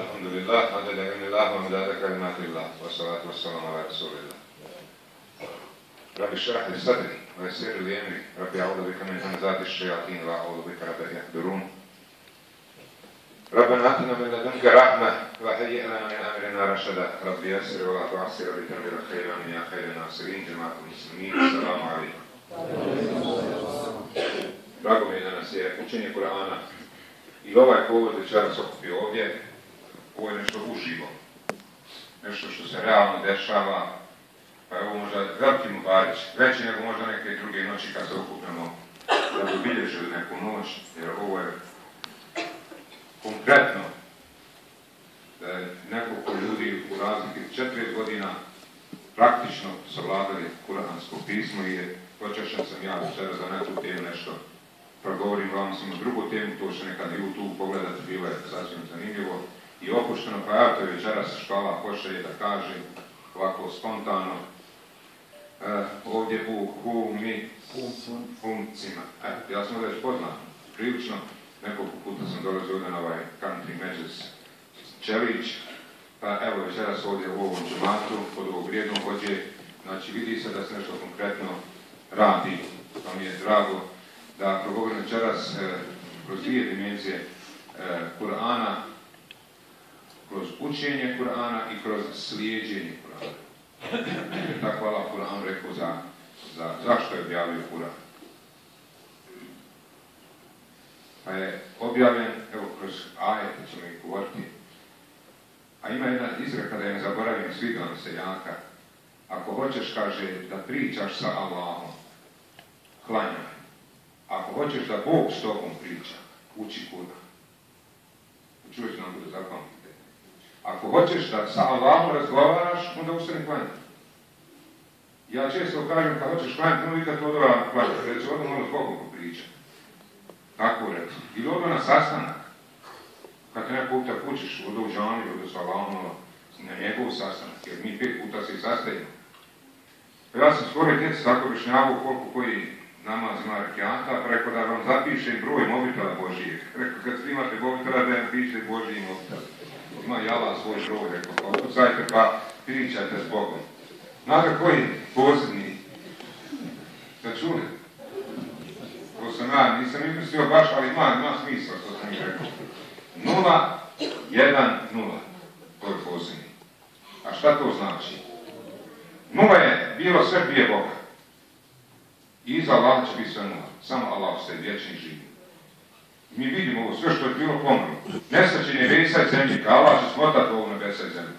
alhamdulillah, adada illallah, wa madada kalimatillah, wa salatu wa salam ala rasulillah. Rabbi shrah li sadri, wa yassir li amri, rabbi a'udhu bika min hamazati ash-shayatin, wa a'udhu bika rabbi yahdurun. ربنا آتنا من لدنك رحمة وهيئ لنا من أمرنا رشدا رب يسر ولا تعسر لتنبر الخير من يا خير الناصرين جماعة المسلمين السلام عليكم. Drago mi je da nas je učenje Kur'ana i ovaj povod večeras okupio ovdje. Ovo je nešto uživo, nešto što se realno dešava, pa evo možda veliki mubarić, veći nego možda neke druge noći kad se okupimo da bi obilježili neku noć, jer ovo je konkretno, nekoliko ljudi u različitih 4 godina praktično savladali kuransko pismo i počešćan sam ja večera za neku temu nešto progovorim, glavno sam o drugu temu, to što nekada YouTube pogledati bilo je sasvim zanimljivo i opušteno, pa ja to je večeras škala hoće da kaže ovako spontano ovdje u Humcima. Ja sam već poznat, prilično. Nekoliko puta sam dolazio ovdje na ovaj country međus Čelić, pa evo večeras ovdje u ovom džematu, pod ovog vrijednog hođe, znači vidi se da se nešto konkretno radi, pa mi je drago da progovorim večeras kroz 2 dimenzije Kur'ana, kroz učenje Kur'ana i kroz slijedjenje Kur'ana. Tako Allah Kur'an rekao zašto je objavio Kur'an. Pa je objavljen, evo, kroz ajete ćemo ih govoriti. A ima jedna izreka da je ne zaboravim, svidjela mi se jaka. Ako hoćeš, kaže, da pričaš sa Allahom, klanjaj. Ako hoćeš da Bog s tobom priča, uči Kur'an. Čuješ nam da zapamtite. Ako hoćeš da sa Allahom razgovaraš, onda ustani klanjaj. Ja često kažem, kad hoćeš klanjati, ono nikad odora klanjati. Reći, odmah moram s Bogom popričati. Tako reći. Ili odmah na sastanak. Kad te neko puta kućiš, odmah u džamiju, odmah sa Allahom, na njegov sastanak, jer mi 5 puta se i sastajimo. Ja sam svojoj djeci tako objašnjavao koliko koji namaz ima rekiata, preko da vam zapiše broj mobitela Božijeg. Rekao, kad svi imate mobitela, da vam piše Božiji mobitel. Ima jala svoj broj, rekao, pa opucajte pa pričajte s Bogom. Znate koji posljednji? Začuli? To sam ja, nisam izmislio baš, ali ima smisla što sam mi rekao. 0, 1, 0. To je posljednji. A šta to znači? 0 je bilo sve prije Boga. I iza Allah će biti sve 0. Samo Allah se vječni živi. Mi vidimo ovo, sve što je bilo pomrlo. Nestaće nebesa i zemlje, ka Allah će smotati ovo nebesa i zemlje.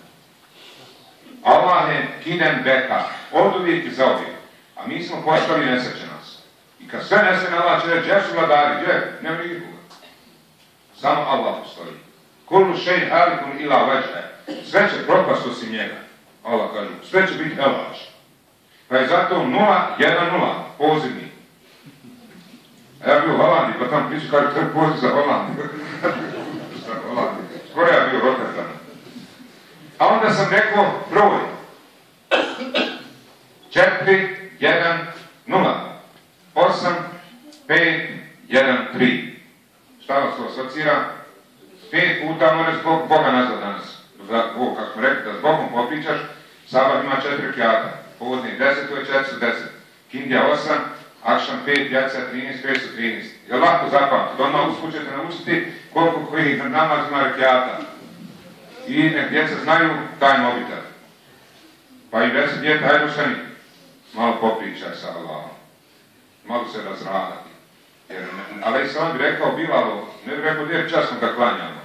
Allah je kinem beka, od uvijek i za uvijek. A mi smo postali nesreće nas. I kad sve nesreće Allah će reći, gdje su vladari, gdje? Nema nikoga. Samo Allah postoji. Kullu šeji halikun ila veđe. Sve će propast osim njega. Allah kažu, sve će biti helač. Pa je zato 0, 1, 0, pozivni. Ja bio u Holandiji, pa tamo priču kažu, to je poziv za Holandiju. Skoro ja bio Rotterdam. A onda sam rekao, broj. 4, 1, 0, 8, 5, 1, 3. Šta vas to asocira? 5 puta moraš Boga nazvat danas. Kako smo rekli, da s Bogom popričaš, sabah ima 4 rekiata. Povodnih 10, to je 410. Kindija 8, akšan 5, jacija 13, 513. Je lako zapamtiti, odmah uskućete naučiti koliko koji namaz ima rekiata. I nek djeca znaju taj mobitel. Pa i 10 djeta, hajde ustani. Malo popričaj sa Allahom. Malo se razradati. Ali Islam bi rekao Bilalu, ne bi rekao gdje časno kad klanjamo.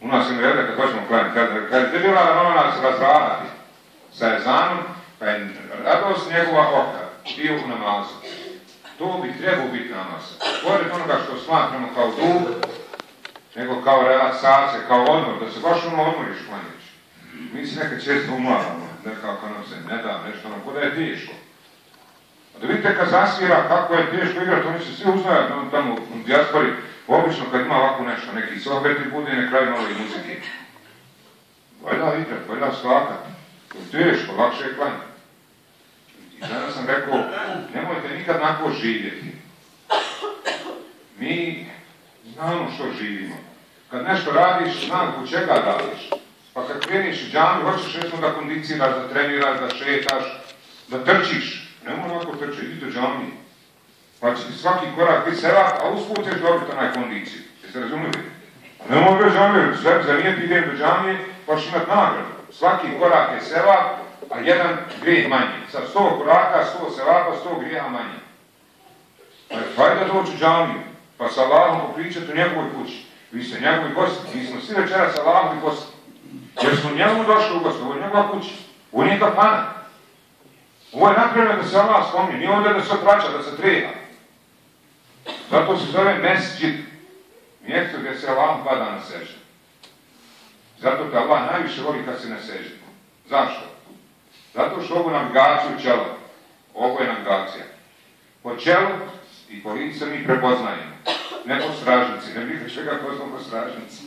U nas je nereda kad hoćemo klanjati. Kad je Bilal ona se razradati sa ezanom, pa je radost njegova oka bio u namazu. To bi trebao biti namaz. Pored onoga što smatramo kao dug, nego kao relaksacija, kao odmor, da se baš ono odmoriš klanjač. Mi se nekad često umaramo, nekako nam se ne da, nešto nam, kada je teško. Da vidite kad zasvira kako je teško igrati, oni se svi uznaju tamo u dijaspori, obično kad ima ovako nešto, neki sohbeti bude na kraju nove muzike. Valja igrati, valja slakati, teško, lakše je klanjati. I danas sam rekao, nemojte nikad nako živjeti. Mi znamo što živimo, Kad nešto radiš, znam u čega dališ. Pa kad kreniš u džami, hoćeš recimo da kondiciraš, da treniraš, da šetaš, da trčiš. Nemoj ovako trčati, idi do džamije. Pa će ti svaki korak biti selat, a usput ćeš dobiti onaj kondiciju. Jeste razumili? Nemoj bez džamije, sve zanijeti idem do džamije, pa ćeš imati nagradu. Svaki korak je selat, a jedan grijeh manji. Sa 100 koraka, 100 selata, 100 grijeha manji. Hajde da doći u džamiju, pa sa Allahom popričati u njegovoj kući. Vi ste njegovi gosti, mi smo svi večera sa Allahom i gosti. Jer smo njemu došli u gosti, ovo je njegova kuća, ovo nije kafana. Ovo je napravljeno da se Allah spomni, nije ovdje da se opraća, da se treba. Zato se zove mesdžid, mjesto gdje se Allah pada na seždu. Zato te Allah najviše voli kad se ne seždu. Zašto? Zato što ovu navigaciju čelo, ovo je navigacija. Po čelu i po licu mi prepoznajemo. Ne po stražnici, ne bih čega poznao po stražnici,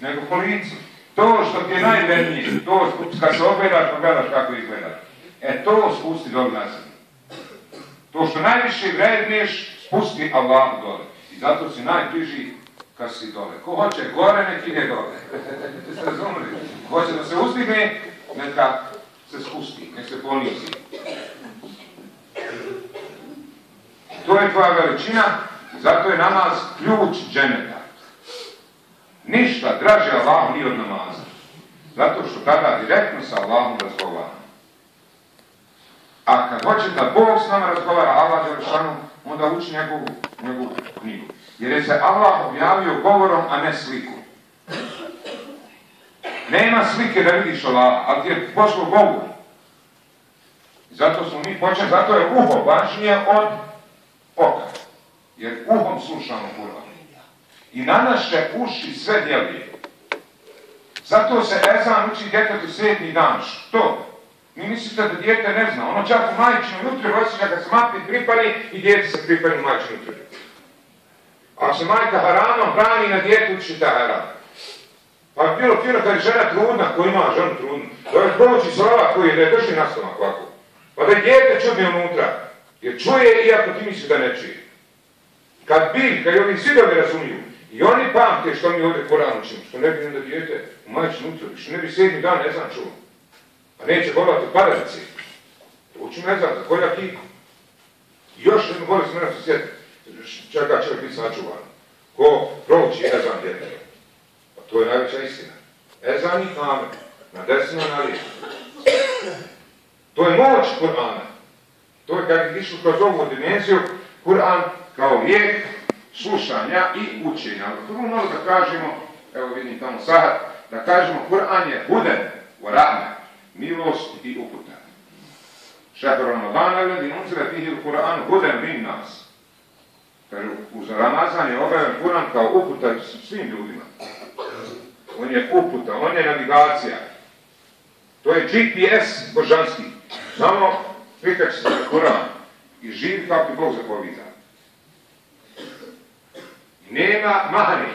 nego po licu. To što ti je najvrednije, kad se ogledaš, pogledaš kako izgledaš. E to spusti dole na sebe. To što najviše vredniješ, spusti Allahu dole. I zato si najbliži kad si dole. Ko hoće gore, nek ide dole. Ste razumeli? Ko hoće da se uzdigne, neka se spusti, nek se ponizi. To je tvoja veličina, zato je namaz ključ dženeta. Ništa draže Allahu nije od namaza. Zato što tada direktno sa Allahom razgovaramo. A kad hoće da Bog s nama razgovara, Allah Đelešanu, onda uči njegovu knjigu. Jer je se Allah objavio govorom, a ne slikom. Nema slike da vidiš Allah, ali ti je pošlo govor. Zato smo mi počeli, zato je uho važnije od oka. Jer uhom slušamo Kur'an. I na naše uši sve djeluje. Zato se ezan uči djetetu 7. dan. Što? Mi mislite da djete ne zna. Ono čak u majčinu jutru osjeća kad se matke pripali i djete se pripali u majčinu jutru. Ako se majka haranom brani na djetu, uči ta haram. Pa bi bilo fino kad je žena trudna, ko ima ženu trudnu, da je proći slava koju je ne drži nastavak ovako. Pa da je djete čudne unutra. Jer čuje iako ti misli da ne čuje. Kad bi, kad je ovi svi dobi razumiju, i oni pamte što mi ovdje poravničimo, što ne bi onda dijete u majčinu utrobi, što ne bi 7. dan ne znam čuo. A neće govorati paradice. To učinu ne znam, za kolja kiku. I još jednu bolest mene se sjeti, čega će biti sačuvano. Ko proći ezan djeteta. Pa to je najveća istina. Ezan i kamen, na desno i na lijevo. To je moć Kur'ana. To je kad je išlo kroz ovu dimenziju, Kur'an kao lijek slušanja i učenja. Ali prvo malo da kažemo, evo vidim tamo sahat, da kažemo Kur'an je huden, varane, milost i uputa. Šehru Ramadana ljudi unzira fihi Kur'an huden min nas. Uz Ramazan je objavljen Kur'an kao uputa svim ljudima. On je uputa, on je navigacija. To je GPS božanski. Samo prikači se na Kur'an i živi kako ti Bog zapovida. Nema mahani.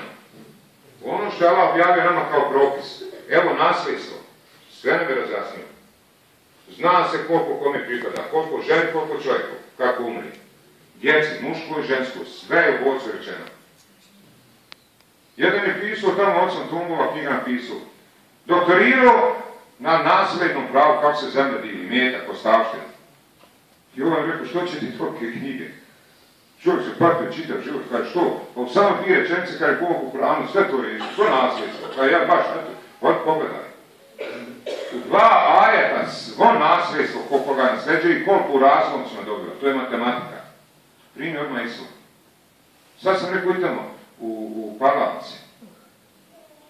Ono što je Allah objavio nama kao propis. Evo nasljedstvo. Sve ne bi razjasnio. Zna se koliko kome pripada, koliko ženi, koliko čovjeka, kako umri. Djeci, muško i žensko, sve je u ocu rečeno. Jedan je pisao, tamo od sam tumova knjiga napisao. Doktorirao na nasljednom pravu kako se zemlja divi, metak, ostavšten. I ovaj mi rekao, što će ti tolke knjige? Čovjek se partio, čitav život, kaže što? Pa u samo 2 rečenice, kada je Bog u Kur'anu, sve to reži, to nasljedstvo, kada ja baš, eto, hod pogledaj. U 2 ajeta svo nasljedstvo, koliko ga nasljeđe i koliko u razlom smo dobili, to je matematika. Primjer odmah Islam. Sad sam rekao, idemo u parlavnici.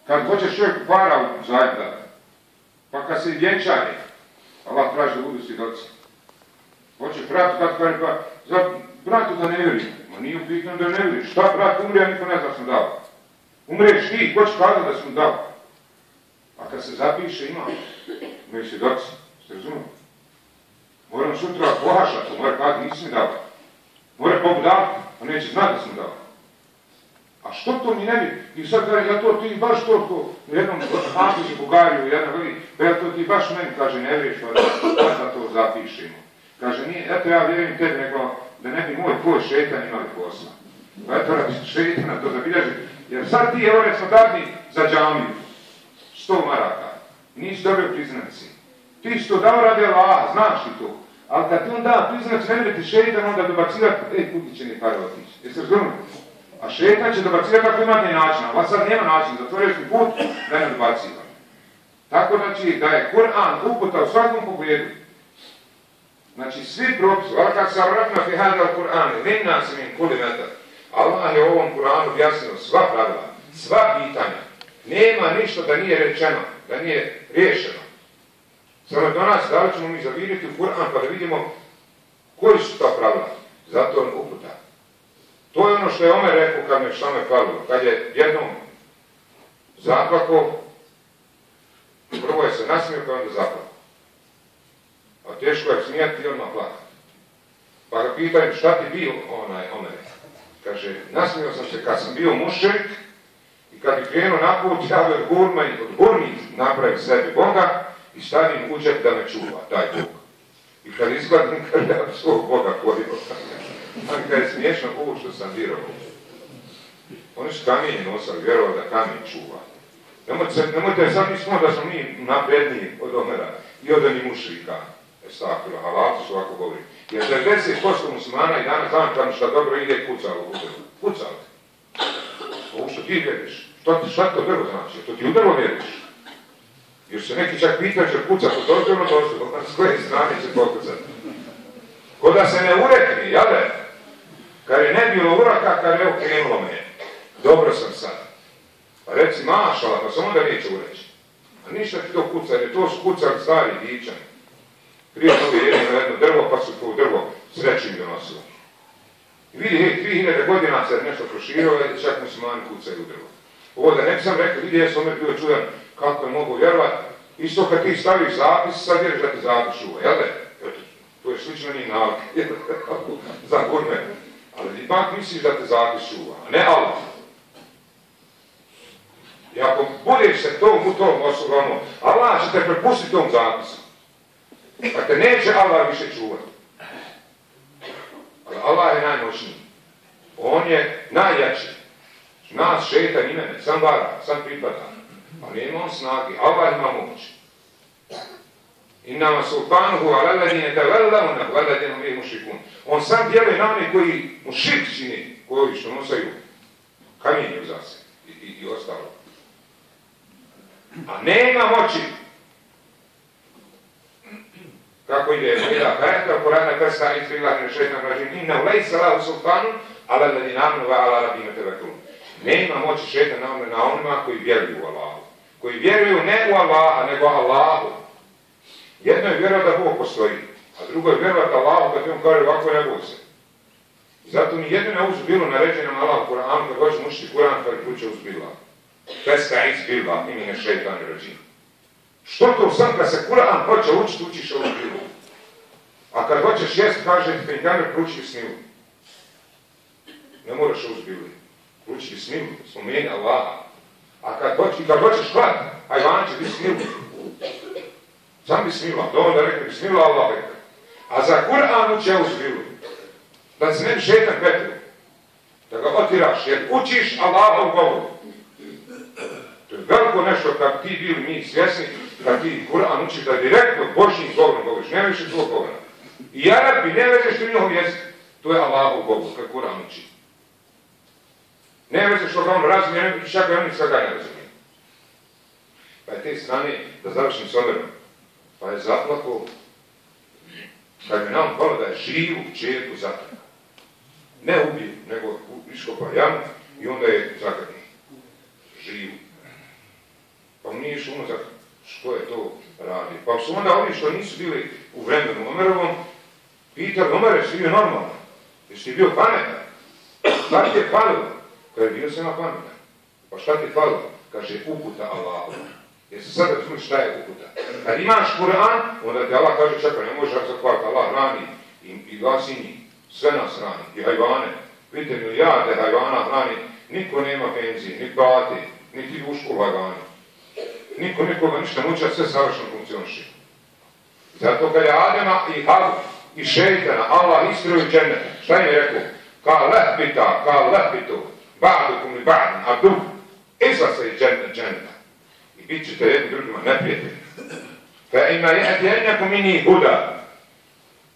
Kad hoćeš čovjek para u zajedno, pa kad se vjenčaje, Allah traži da budu svjedoci. Hoće pratu, kad kaže, pa bratu da ne vjeri. Ma nije upitno da ne vjeri. Šta brat umri, a niko ne zna sam dao. Umreš ti, ko će kada da sam dao? A kad se zapiše, imaju svjedoci. Ste razumeli? Moram sutra pohašati, mora kada nisi mi dao. Mora Bogu dao, a neće znati da sam dao. A što to mi ne bi? I sad kaže, ja to ti baš toliko, jednom hanku se pogariju, jedna veli, pa ja to ti baš meni, kaže, ne vjeriš, da to zapiše imao. Kaže, eto ja vjerujem tebi, nego da ne bi moj tvoj šetan imali posla. Pa eto, šetana to zabilježi. Jer sad ti, evo recimo, dadni za džamiju, 100 maraka, nisi dobio priznaci. Ti što dao radi Allah, znaš li to? Ali kad ti on da priznaci, ne bi ti šeitan onda dobacirati, ej, kuki će mi pare otići. Jeste razumili? A šeitan će dobacirati ako imate načina, ali sad nema načina, zatvoriš mi put da ne dobacira. Tako znači da je Kur'an uputa u svakom pogledu. Znači svi propisi, ali kad se vratimo fihada u Kur'anu, ne nam se mi kuli metar. Allah je u ovom Kur'anu objasnilo sva pravila, sva pitanja. Nema ništa da nije rečeno, da nije riješeno. Samo do nas, da li ćemo mi zaviriti u Kur'an pa da vidimo koji su ta pravila. Zato on uputa. To je ono što je Omer rekao kad me šlame palilo, kad je jednom zaplako, prvo je se nasmio pa je onda zaplako. A teško je smijati i odmah plakati. Pa ga pitaju šta ti bio onaj Omer. Kaže, nasmio sam se kad sam bio mušrik i kad bi krenuo na put, javio je gurma i od gurnih napravim sebi Boga i stavim u džep da me čuva, taj Bog. I kad izgledim, kaže, ja bi svog Boga korio. Ali kad je smiješno ovo što sam vjerovao. Oni su kamenje nosali, vjerovao da kamen čuva. Nemojte sad mislimo da smo mi napredniji od Omera i od onih mušrika. Estakila, halavcu su ovako govori. Jer 90% muslimana i danas znam tamo šta dobro ide i kucalo u drvo. Kucalo. Ovo što ti vjeriš. Šta to drvo znači? To ti u drvo vjeriš. Jer se neki čak pitao će kucati, to je ono došlo. S koje strane će pokucati? Ko da se ne urekni, jel je? Kad je ne bilo uraka, kad je okrenulo me. Dobro sam sad. Pa reci mašala, pa se onda neće ureći. A ništa ti to kuca, jer to su kucali stari dičani. Prije su jedno drvo, pa su to drvo srećim donosilo. I vidi, hej, 3000 godina se nešto proširao, i čak muslimani kucaju u drvo. Ovo da ne bi sam rekao, vidi, ja sam uvijek bio čudan kako je mogu vjerovati. Isto kad ti staviš zapis, sad vjeriš da te zapis uva, jel je? To je slično njih navike, jel je? Za gurme. Ali ipak misliš da te zapis uva, a ne Allah. I ako budeš se tom osobama, Allah će te prepustiti tom zapisu. Pa te neće Allah više čuvati. Ali Allah je najmoćniji. On je najjači. Nas šeitan i mene, sam vara, sam pripada. Ali nema on snage, Allah ima moć. Innama sultanuhu alaladine te vellauna veladinu mi mušikun. On sam djeluje na one koji mušik čini, koji što nosaju kamenje za se i ostalo. A nema moći. Kako ide Mojda Kareta, Korana Krsta, Izvila, Nešetna, Vražim, Inna, Ulej, Salahu, Sultanu, Ala, Ladinamnu, Ala, Rabina, Teveklun. Nema moći šeta na onima koji vjeruju u Allahu. Koji vjeruju ne u Allaha, nego Allahu. Jedno je vjerovat da Bog postoji, a drugo je vjerovat Allahu, kad je on kaže ovako ne boj se. Zato ni jedno ne uzbilo naređenom Allahu Koranu, kad hoće mušiti Koran, kada kuće uzbila. Krsta, Izvila, Imi, Nešetna, Vražim. Što to sam kad se Kur'an hoće učiti, učiš ovu knjigu. A kad hoćeš jest, kaže ti penjkamer, pruči snilu. Ne moraš ovu zbili. Pruči snilu, spomeni Allaha. A kad hoćeš hvat, ajvanče, bi snilu. Sam bi snila, dovoljno rekli bi snila, Allah rekao. A za Kur'an uči ovu zbili. Da se ne bi šetan petlju. Da ga otiraš, jer učiš Allaha u govoru. To je veliko nešto kad ti bili mi svjesni, kad ti Kur'an učiš da direktno Božjim govorom govoriš, ne više tvoj govora. I Arabi ne vezeš ti njihov jezik, to je Allahov govor, kad Kur'an uči. Ne vezeš što ga on razumije, čak i oni svega ne razumije. Pa je te strane, da završim s omerom, pa je zaplako, kad mi nam hvala da je živu čerku zatrano. Ne ubiju, nego iskopao jamu i onda je zagadnije. Živu. Pa mi niš unazak što je to radi. Pa su onda ovi što nisu bili u vremenu Omerovom, pitali, Omer, jesi bio normalno? Jesi ti bio pametan? Šta ti je falilo? Kaže, bio sam na pametan. Pa šta ti je falilo? Kaže, uputa Allahova. Jer se sad razumiješ šta je uputa. Kad imaš Kur'an, onda ti Allah kaže, čekaj, ne možeš zahvaliti. Allah hrani i vas i njih. Sve nas hrani. I hajvane. Vidite, milijarde hajvana hrani. Niko nema penzije, ni plate, niti u školu hajvani. Niko nikoga ništa muče, sve savršeno funkcioniše. Zato kad je Adama i Havu i šeitana, Allah istriju dženneta. Šta im je rekao? Ka lehbita, ka lehbitu, ba'dukum li ba'dun, abdu. Izla se iz dženneta. džanna. I bit ćete jedni drugima neprijatelji. Fe ima jednjako mini huda.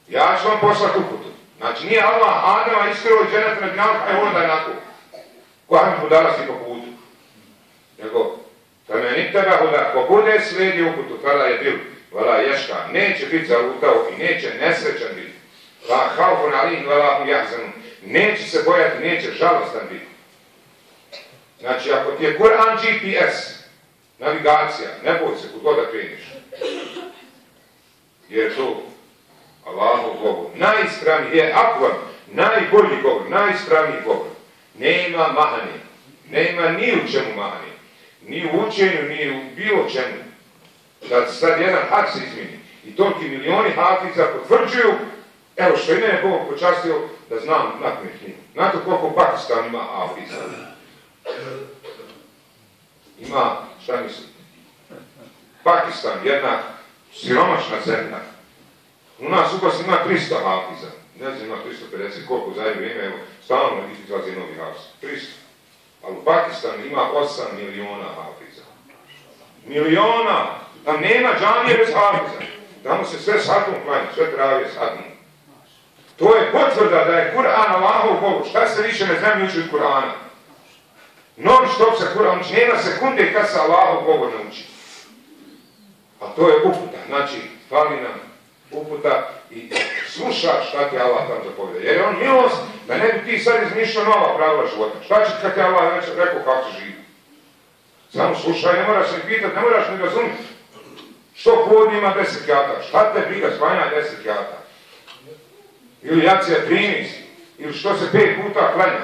Ja ću vam poslati uputu. Znači nije Allah Adama iskrilo i dženeta na dinamu, a je onda jednako. Koja mi hudala si po putu. Nego, femenit tebe huda, ko bude slijedi uputu, tada je bil, vala ješka, neće biti zalutao i neće nesrećan biti. La haufun alih, vala mu jahzanu. Neće se bojati, neće žalostan biti. Znači, ako ti je Kur'an GPS, navigacija, ne boj se, kod god da kreniš. Jer to Allahov govor, najispravniji je akvar, najbolji govor, najispravniji govor. Ne ima mahani, ne ima ni u čemu mahani, ni u učenju, ni u bilo čemu. Sad jedan hak se izmini i toliki milioni hafiza potvrđuju, evo što je mene Bog počastio da znam nakon knjigu. Znate koliko u Pakistanu ima hafiza? Ima, šta mislite? Pakistan, jedna siromašna zemlja. U nas u Bosni ima 300 hafiza. Ne znam, ima 350, koliko u zadnje vrijeme, evo, stalno izlazi novi hafiz. 300. Ali u Pakistanu ima 8 miliona hafiza. Miliona! Tam nema džamije bez hafiza. Tamo se sve satom klanja, sve trave satom. To je potvrda da je Kur'an Allahov govor. Šta se više ne znam uči od Kur'ana? Non stop se Kur'an uči, nema sekunde kad se Allahov govor ne uči. A to je uputa, znači, fali nam uputa i slušaš šta ti Allah tam zapovjeda. Jer je on milost da ne bi ti sad izmišljao nova pravila života. Šta će kad ti Allah rekao kako se živi? Samo slušaj, ne moraš ni pitati, ne moraš ni razumiti. Što podni ima 10 jata? Šta te briga, spanja 10 jata? Ili jacija 13, ili što se 5 puta klanja.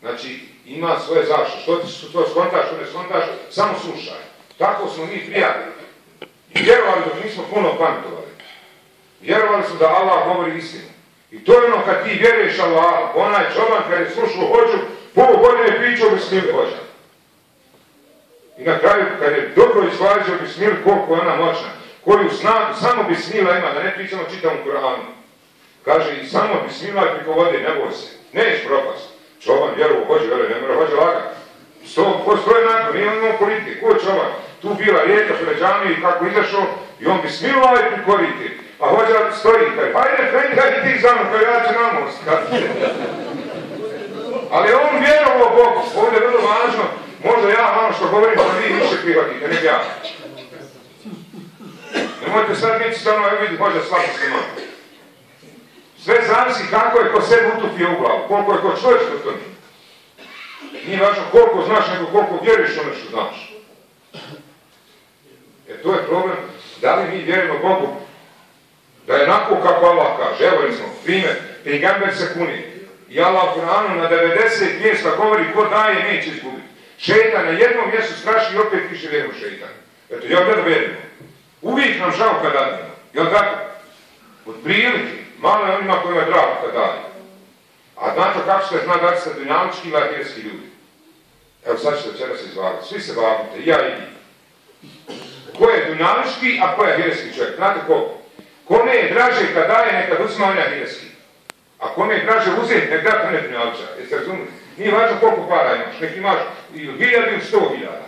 Znači, ima svoje zašto. Što ti to skontaš, što ne skontaš, samo slušaj. Tako smo mi prijatelji. Vjerovali dok nismo puno pametovali. Vjerovali su da Allah govori istinu. I to je ono kad ti vjeruješ Allah, onaj čoban kad je slušao hođu, pol godine pričao bismil hođa. I na kraju kad je dobro izlažio bismil koliko je ona moćna, koju snagu samo bismila ima, da ne pričamo čitavom Kur'anu. Kaže i samo bismila je priko vode, ne boj se, neš propast. Čoban vjerovo hođe, vjeruje, ne mora hođe laga. Postoje nakon, nije on imao politike, ko je čoban? Tu bila rijeka pred džamiju i kako izašao i on bi smilovao i prikoriti. A hođa stoji, kaj, hajde, hajde, hajde ti za mnom, kaj ja ću na most. Ali on vjerovao Bogu, ovdje je vrlo važno, možda ja ono što govorim, da vi više prihvatite, nek ja. Nemojte sad biti stano, evo vidi, hođa slabo se malo. Sve zavisi kako je ko sebi utupio u glavu, koliko je ko čovjek što to nije. Nije važno koliko znaš, nego koliko vjeriš ono što znaš. Jer to je problem, da li mi vjerimo Bogu da je onako kako Allah kaže. Evo recimo, primjer, Pejgamber se kuni i Allah u Kur'anu na 90 mjesta govori ko daje neće izgubiti. Šeitan na jednom mjestu straši i opet više vjerimo šeitanu. Eto, jel da vjerimo? Uvijek nam žao kad dadimo, jel tako? Od prilike, malo je onima kojima je drago kad daje. A znate kako se zna dati sa dunjalučki i lahirski ljudi? Evo sad ćete večera se izvagati, svi se vagite, i ja i vi. Ko je dunjališki, a ko je hirski čovjek? Znate ko? Kome je draže kad daje, nekad uzima onja hirski. A kome je draže uzeti, nek dati one dunjaliča. Jeste razumili? Nije važno koliko para imaš. Nek imaš ili 1000 ili 100 hiljada.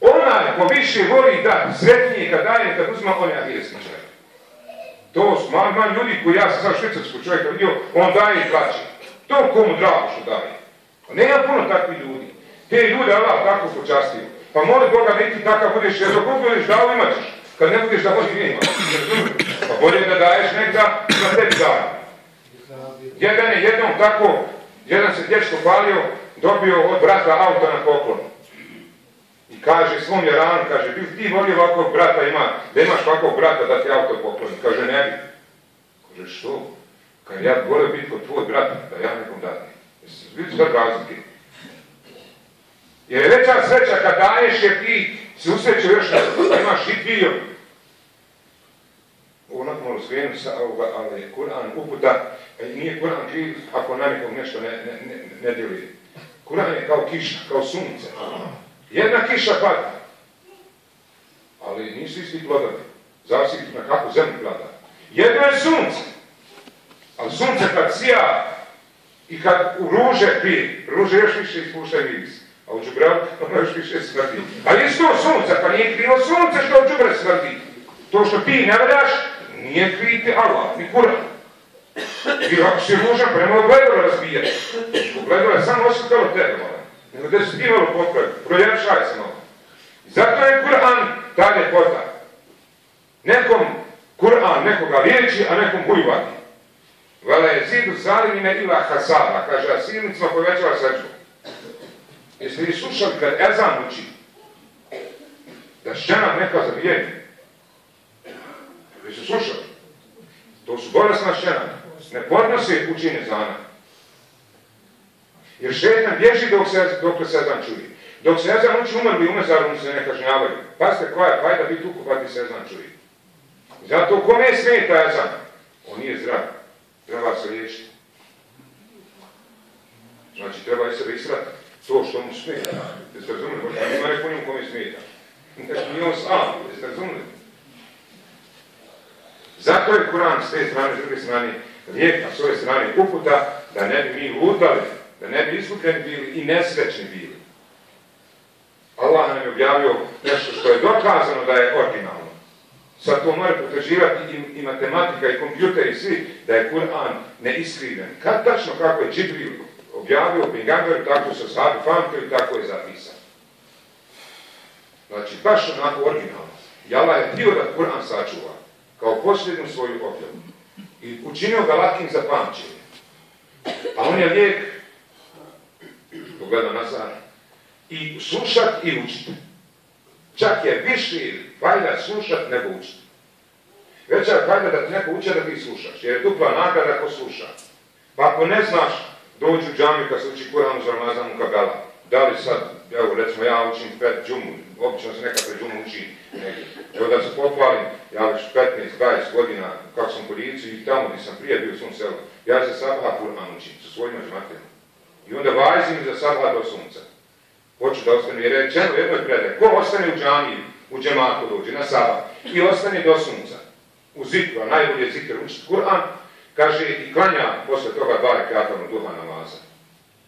Onaj ko više voli dati, sretnije kad daje, nekad uzima onja hirski čovjek. To su mali ljudi koji ja sam sad švicarskog čovjeka vidio, on daje i plaće. To komu drago što daje. Nema puno takvi ljudi. Te ljude Allah tako počastio. Pa moli Boga da i ti takav budeš, jer dok budeš dao imat ćeš, kad ne budeš dao i ne imaš. Pa bolje da daješ nekda na tebi daje. Jedan je jednom tako, jedan se dječko palio, dobio od brata auta na poklonu. I kaže, svom je ran, kaže, bi ti volio ovakvog brata imati, da imaš ovakvog brata da ti auto pokloni. Kaže, ne bi. Kaže, što? Kaže, ja bi volio biti kod tvoj brata, da ja nekom dati. Vidiš sad razlike. Jer je veća sreća kad daješ jer ti se usreću još da imaš i biljom. Ovo nakon malo svijenu sa ovoga, ali je Kur'an uputa, nije Kur'an kriv ako na nekog nešto ne djeluje. Kur'an je kao kiša, kao sunce. Jedna kiša pada, ali nisu isti glodani. Zavisi na kakvu zemlju glada. Jedno je sunce, ali sunce kad sija i kad u ruže pije, ruže još više ispuštaj miris. a u đubravu ono još više smrdi. Ali je to sunca, pa nije krivo sunce što u đubravu smrdi. To što ti ne vrdaš, nije krivite Allah, ni Kur'an. I ako si ružan, pa nemoj gledala razbijati. Gledala je samo osjetala tebe, nego da si ti malo popravi, projačaj se malo. Zato je Kur'an ta ljepota. Nekom Kur'an nekoga liječi, a nekom bujvati. Vela je zidu zalimine ila hasada, kaže, a silnicima povećava srđbu. Jeste li slušali kad ezan uči, da žena neka zabijeni? Vi su slušali? To su bolesna žena. Ne podnose učine zana. Jer šetan bježi dok se ezan čuje. Dok se ezan uči, umrli umezarom se ne kažnjavaju. Pazite koja je fajda biti ukupati se ezan čuje. Zato kome smeta ezan? On nije zdrav. Treba se liječiti. Znači, treba je sebe israti. To što mu smeta. Jeste razumili? Možda ima neko njemu kome smeta. Znači, nije on sam. Jeste razumili? Zato je Kur'an s te strane, s druge strane, lijeka, s ove strane uputa, da ne bi mi lutali, da ne bi izgubljeni bili i nesrećni bili. Allah nam je objavio nešto što je dokazano da je originalno. Sad to mora potraživati i matematika, i kompjuter, i svi, da je Kur'an neiskriven. Kad tačno kako je Džibril objavio, Bengamber, tako su sahabi pamtili, tako je zapisan. Znači, baš onako originalno. I Allah je htio da Kur'an sačuva, kao posljednu svoju objavu. I učinio ga lakim za pamćenje. A on je lijek, pogledam nazad, i slušat i učit. Čak je više fajda slušat nego učit. Veća je fajda da ti neko uče da ti slušaš, jer je dupla nagrada ko sluša. Pa ako ne znaš, dođu u džamiju kad se uči Kur'an za Ramazanu kabela. Da li sad, evo recimo ja učim pred džumu, obično se nekad pred džumu učim negdje. Evo da se pohvalim, ja već 15-20 godina kako sam u Lici i tamo gdje sam prije bio u svom selu, ja se sabah Kur'an učim sa svojima džmatijama. I onda vazim iza sabah do sunca. Hoću da ostane, jer je rečeno jednoj predaji, ko ostane u džamiju, u džematu dođe, na sabah, i ostane do sunca, u zikru, a najbolje zikr učiti Kur'an, kaže i klanja posle toga dva rekata duha namaza.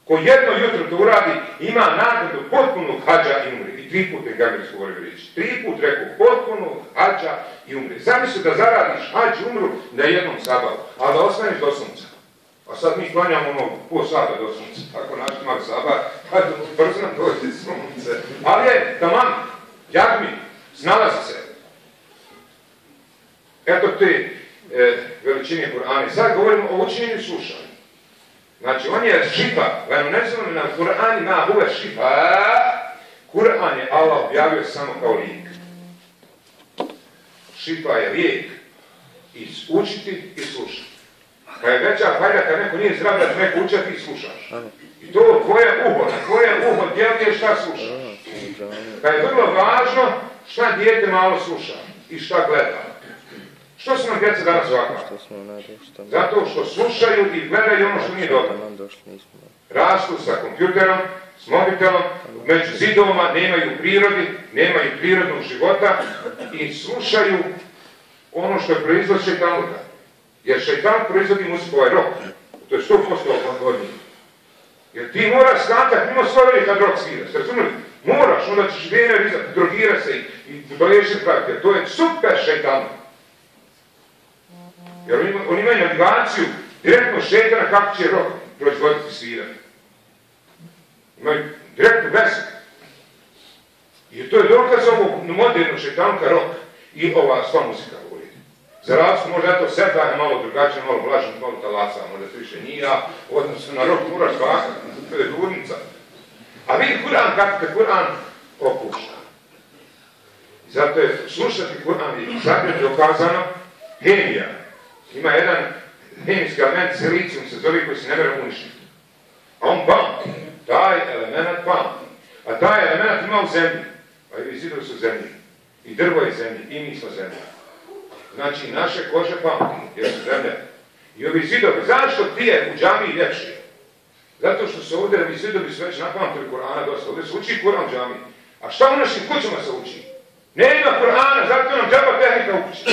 Ko jedno jutro to uradi, ima nagradu potpunog hađa i umre. I tri puta je Gagarinsko govorio reći. Tri put rekao potpunog hađa i umre. Zamisli da zaradiš hađ i umru na jednom sabahu, ali da ostaneš do sunca. A sad mi klanjamo ono po sata do sunca. Tako naši mali sabah, hajde brzo nam dođe sunce. Ali je tamam, jagmi, snalazi se. Eto te veličine Kur'ana. Sad govorimo o učinjenju slušanja. Znači, on je šifa. Venunesovno nam Kur'an ima uve šifa. Kur'an je Allah objavio samo kao lijek. Šifa je lijek. I učiti i slušati. Kad je veća fajda, kad neko nije zdrav da neko uče, ti slušaš. I to tvoje uho djeluje šta slušaš. Kad je vrlo važno šta dijete malo sluša i šta gleda. Što su nam djeca danas ovakva? Zato što slušaju i gledaju ono što nije dobro. Rastu sa kompjuterom, s mobitelom, među zidovima, nemaju prirodi, nemaju prirodnog života i slušaju ono što je proizvod šejtanuka. Jer šejtan proizvodi muziku ovaj rock. To je 100% odvodnje. Jer ti moraš skakati mimo svoje veli kad rock sviraš, razumeli? Moraš, onda ćeš vjene rizati, drogira se i doliješiti praviti. Jer to je super šejtanuk. Jer oni imaju navigaciju direktno šetana kako će rock proizvoditi sviranje. Imaju direktnu vezu. I to je dokaz ovog modernog šetanka rock i ova sva muzika govori. Za razliku možda je to seta je malo drugačije, malo vlažno, malo talasa, možda se više nija, odnosno na rock moraš vakati, to je durnica. A vidi Kur'an kako te Kur'an opušta. I zato je slušati Kur'an i zato je dokazano hemija. Ima jedan hemijski element, silicijum se zove, koji se ne mora uništiti. A on pamti. Taj element pamti. A taj element ima u zemlji. A i zidovi su zemlji. I drvo je zemlji. I mi smo zemlja. Znači, naše kože pamti, jer su zemlje. I ovi zidovi, zašto ti je u džamiji ljepši? Zato što se ovdje ovi zidovi su već napamtili Kur'ana dosta. Ovdje se uči Kur'an u džamiji. A šta u našim kućama se uči? Nema Kur'ana, zato nam treba tehnika u kući.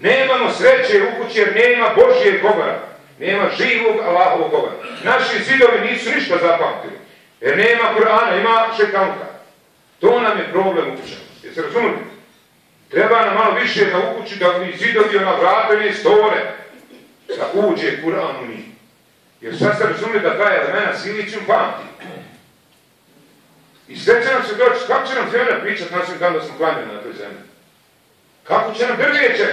Nemamo sreće u kući jer nema Božijeg govora. Nema živog Allahovog govora. Naši zidovi nisu ništa zapamtili. Jer nema Kur'ana, ima šetanka. To nam je problem ukućanosti. Jeste razumili? Treba nam malo više da ukući, da mi zidovi ona vratili store, da uđe Kur'an u njih. Jer sad ste razumili da taj elemena Siliću pamti. I sve će nam se doći, kako će nam zemlja pričati na svim dan da smo klanjeni na toj zemlji? Kako će nam drvijeće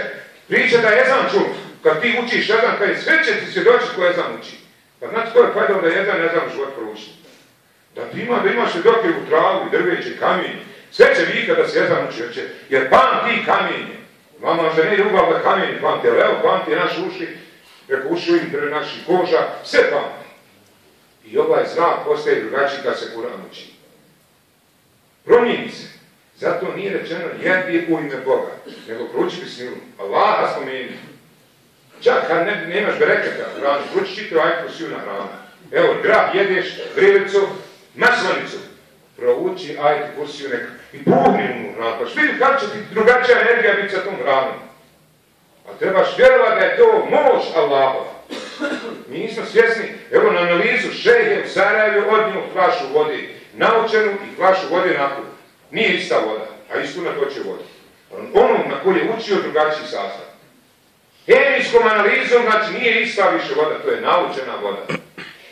pričati da jezan ču? Kad ti učiš jezan, kad je sve će ti svjedočiti ko jezan uči. Pa znate ko je pajdao da jezan život prouči? Da imaš svjedoke u travu, drvijeće, kamenje. Sve će vika da se jezan uči, jer pamti kamenje. Mama žene je ugav da kamenje pamti, ali evo pamti naše uši, preko uši u intervju naših koža, sve pamti. I ovaj znak postaje drugačiji kad se Kur'an uči. Promijeni se. Zato nije rečeno jedi u ime Boga, nego prouči bismilu. Allaha spomeni. Čak kad nemaš bereketa u hranu, prouči čitav ajet posivna hrana. Evo, grah jedeš, vrelicu, maslanicu. Prouči ajet posivnu hranu i pogni u hranu. Paš vidi kada će ti drugačija energija biti sa tom hranom. A trebaš vjerovati da je to moć Allahova. Mi nismo svjesni. Evo na analizu šejhe u Sarajevu odnio flašu vodi. Naučenu i flašu vode nakon. Nije ista voda, a istuna to će voda. Onom na koju je učio drugačiji sastav. Hemijskom analizom, znači nije ista više voda, to je naučena voda.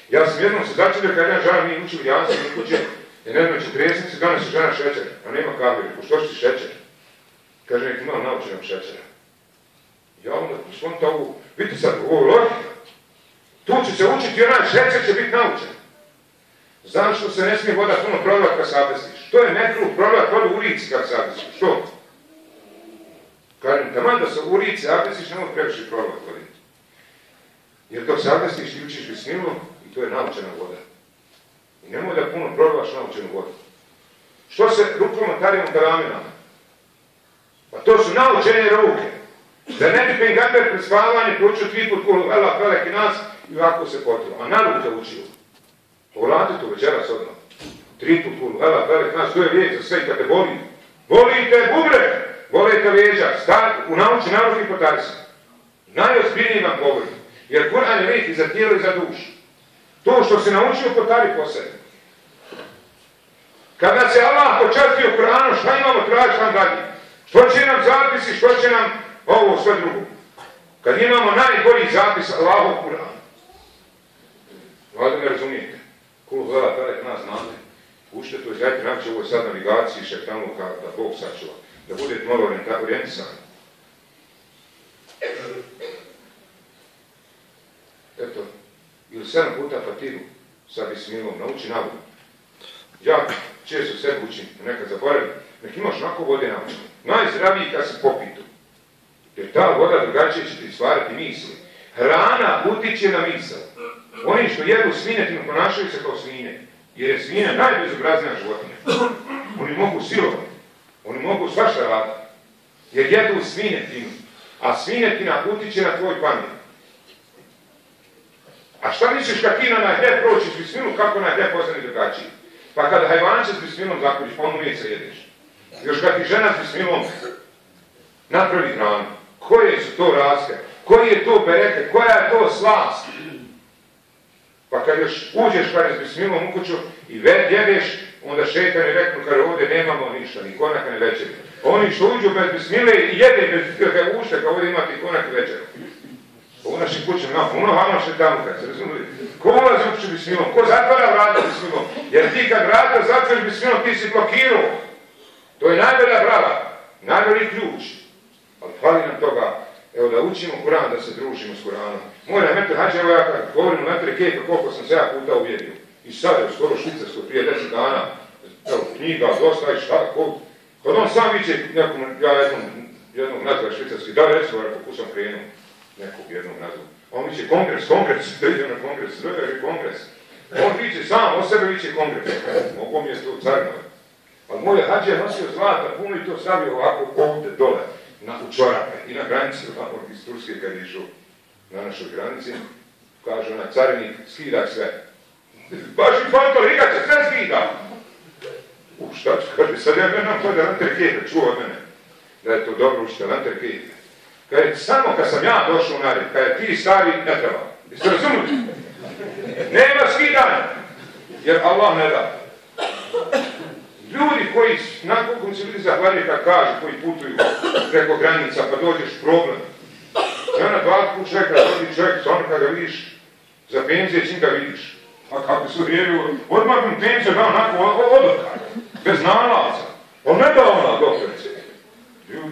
Ja sam jednom se začelio kad jedna žena mi učili janski u kuće, jer ne znam, 40 dana se žena šećera, a nema kavir, pošto što ti šećer? Kaže, nek imam naučenog šećera. Ja onda skonta ovu, vidite sad, ovo je logika. Tu će se učiti, onaj šećer će biti naučen. Znam što se ne smije voda puno provlat kad sabestiš. To je nekruh provlat vodu u rici kad sabestiš. Što? Kažem, taman da se u rici sabestiš, nemoj previše provlat voditi. Jer dok sabestiš ti učiš bismilu i to je naučena voda. I nemoj da puno provlaš naučenu vodu. Što se rukama tarimo kalaminama? Pa to su naučene ruke. Da ne bi pengamber pred spavanje proučio triput kulu vela, veleki nas i ovako se potrilo. A naruk da učio. Pogledajte to večeras odmah. Tritu, kulu, vela, velek, nas, to je vijek za sve i kada boli. Bolite bubre, bolite leđa, stati u nauči naruk i potari se. Najozbiljniji vam govori. Jer Kur'an je lijek i za tijelo i za dušu. To što se naučio potari posebno. Kad nas je Allah počastio Kur'anom, šta imamo traži, šta nam radi? Što će nam zapisi, što će nam ovo, sve drugo. Kad imamo najbolji zapis Allahov Kur'an. Vlada me razumijete. Kulu hvala pelek nas znate. Ušte to i dajte nam će ovo sad navigaciji šektanu da Bog sačuva. Da budete malo orijentisani. Eto. Ili 7 puta fatihu sa bismilom. Nauči navodno. Ja često sve učim. Nekad zaboravim. Nek imaš onako vode naučen. Najzdraviji kad se popitu. Jer ta voda drugačije će ti stvarati misli. Hrana utiče na misl. Oni što jedu svinjetinu ponašaju se kao svinje, jer je svinja najbezobraznija životinja. Oni mogu silovati, oni mogu svašta raditi, jer jedu svinjetinu, a svinjetina utiče na tvoj pamet. A šta misliš kad ti na najde pročiš bismilu, kako najde postane drugačiji? Pa kada hajvanče s bismilom zakuđiš, pa ono uvijek se jedeš. Još kad ti žena s bismilom napravi hranu, koje su to razke, koji je to bereket, koja je to slast? Pa kad još uđeš kada s bismilom u kuću i jedeš, onda šetani reknu kada ovdje nemamo ništa, ni konaka ne večeri. Oni što uđu bez bismile i jede bez bismile u ušte, kao ovdje imate i konak i večeru. U našim kućama, ono vama šetanu kada se razumije. Ko ulazi u kuću bismilom, ko zatvara vrata bismilom, jer ti kad vrata zatvoriš bismilom ti si blokirao. To je najbolja brava, najbolji ključ. Ali hvali nam toga. Evo da učimo Kur'an, da se družimo s Kur'anom. Moja metod hađa, evo ja govorim o metode Kejfa, koliko sam se ja puta uvjerio. I sad je skoro Švicarsko, prije 10 dana, evo knjiga, dosta i šta, koliko. Kad on sam viće nekom, ja jednog nazva švicarski, da recimo, kako sam krenuo nekog jednog nazva. On viće kongres, da idem na kongres, zove kongres. On viće sam, o sebe viće kongres. Mogu mi je to carnove. Ali moja hađa je nosio zlata puno i to stavio ovako ovdje dole. U čorape i na granici iz Turske kad je išao na našoj granici, kaže ona carinik, skidaj sve. Baš i fantolika će sve skidati. Šta ću, kaže, sad ja nam to da lanterkejte, čuo od mene, da je to dobro učite lanterkejte. Kaže, samo kad sam ja došao u nared, kada ti stari ne treba. Jeste razumili? Nema skidanja. jer Allah ne da. Ljudi koji nakon civilizacije planeta kažu, koji putuju preko granica pa dođeš problem. I ona dva put čeka, dođi čovjek, ono kada vidiš za penzije, čim ga vidiš. A kako su vjeruju, odmah mi penziju da onako odakar, bez nalaza. On ne da ona doktorice.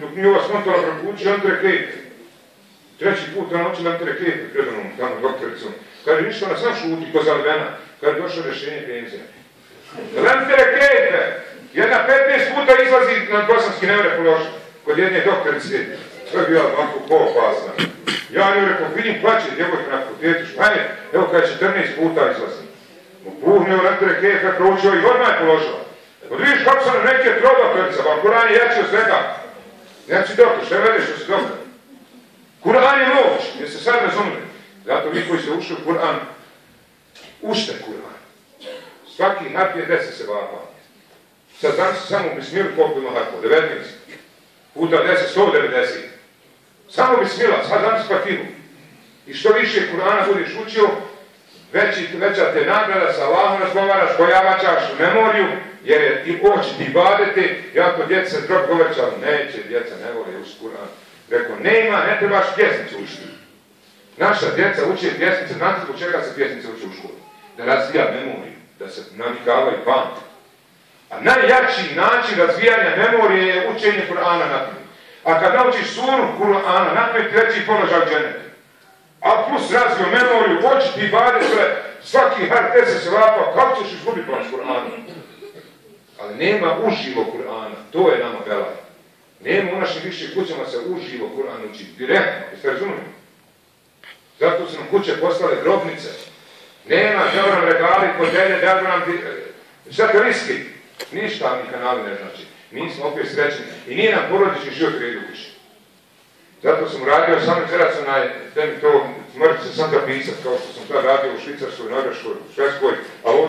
Dok nije ova smontala prepući, on treklijete. Treći put ona oči nam treklijete pred onom tamo doktoricom. Kada je ništa, ona sam šuti, ko zalvena, kada je došlo rješenje penzije. Lem treklijete! Jedna 15 puta izlazi na bosanski nevre položen, kod jedne doktorice. To je bila ovako opasna. Ja joj rekao, vidim plaće djevojka na fakultetu, šta je? Evo kada je 14 puta izlazim. Upuhnio Lentere Kejka, proučio i odmah je položila. Od vidiš kako sam neke troba predsa, ali Kur'an je jači od svega. Jači doktor, šta veliš što si doktor? Kur'an je moć, jer se sad razumili. Zato vi koji se ušli u Kur'an, ušte Kur'an. Svaki harfije 10 se vapa. Sad znam se samo u Bismilu koliko ima harfova, 19. Puta 10, 190. Samo bismila, sad znam spativu. I što više Kur'ana budiš učio, veća te nagrada sa Allahom razgovaraš, pojavaćaš memoriju, jer je i oči ti badete, jako djeca se drog govrća, neće, djeca ne vole uz Kur'an. Rekao, nema, ne trebaš pjesnicu učiti. Naša djeca uče pjesnice, znate zbog čega se pjesnice uče u školu? Da razvija memoriju, da se navikavaju pamet. A najjači način razvijanja memorije je učenje Kur'ana na pamet. A kad naučiš suru Kur'ana, napravi treći položaj dženeta. A plus razvio memoriju, oči ti bade sve, svaki harf se slapa, kako ćeš izgubiti plač Kur'ana? Ali nema uživo Kur'ana, to je nama velaj. Nema u našim više kućama se uživo Kur'an učiti, direktno, jeste razumili? Zato su nam kuće poslale grobnice. Nema, da nam regali, podelje, da nam... Šta kariski? Ništa mi kanali ne znači. Mi smo opet srećni i nije nam porodični život redu više. Zato sam uradio, sam izraz onaj, da mi to mrtvo sam da pisat, kao što sam tada radio u Švicarskoj, Norveškoj, Švedskoj, a ovdje